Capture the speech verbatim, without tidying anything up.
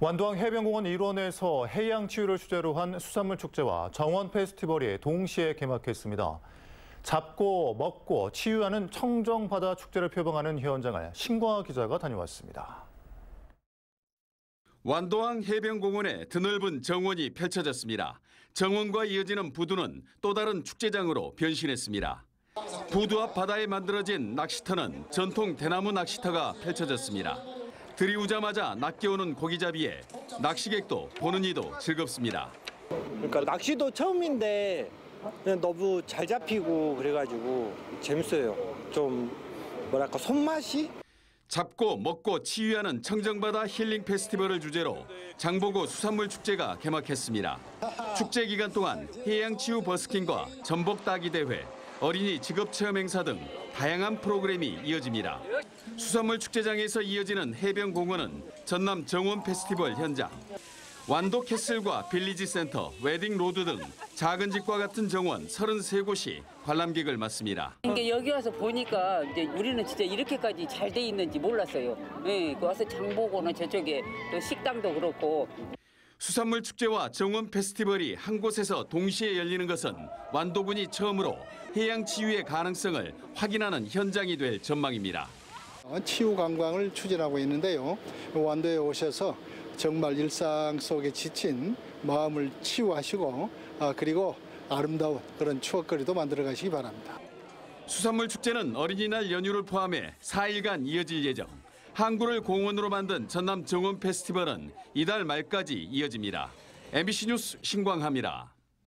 완도항 해변공원 일원에서 해양치유를 주제로 한 수산물축제와 정원페스티벌이 동시에 개막했습니다. 잡고 먹고 치유하는 청정바다 축제를 표방하는 현장을 신광하 기자가 다녀왔습니다. 완도항 해변공원의 드넓은 정원이 펼쳐졌습니다. 정원과 이어지는 부두는 또 다른 축제장으로 변신했습니다. 부두 앞 바다에 만들어진 낚시터는 전통 대나무 낚시터가 펼쳐졌습니다. 들이우자마자 낚여오는 고기잡이에 낚시객도 보는 이도 즐겁습니다. 그러니까 낚시도 처음인데 너무 잘 잡히고 그래가지고 재밌어요. 좀 뭐랄까 손맛이? 잡고 먹고 치유하는 청정바다 힐링 페스티벌을 주제로 장보고 수산물 축제가 개막했습니다. 축제 기간 동안 해양치유 버스킹과 전복 따기 대회, 어린이 직업체험 행사 등 다양한 프로그램이 이어집니다. 수산물 축제장에서 이어지는 해변공원은 전남 정원 페스티벌 현장. 완도 캐슬과 빌리지 센터, 웨딩 로드 등 작은 집과 같은 정원 서른세 곳이 관람객을 맞습니다. 이게 여기 와서 보니까 이제 우리는 진짜 이렇게까지 잘 돼 있는지 몰랐어요. 네, 와서 장보고는 저쪽에 또 식당도 그렇고. 수산물 축제와 정원 페스티벌이 한 곳에서 동시에 열리는 것은 완도군이 처음으로 해양 치유의 가능성을 확인하는 현장이 될 전망입니다. 치유 관광을 추진하고 있는데요. 완도에 오셔서 정말 일상 속에 지친 마음을 치유하시고 그리고 아름다운 그런 추억거리도 만들어 가시기 바랍니다. 수산물 축제는 어린이날 연휴를 포함해 사 일간 이어질 예정. 항구를 공원으로 만든 전남 정원 페스티벌은 이달 말까지 이어집니다. 엠비씨 뉴스 신광하입니다.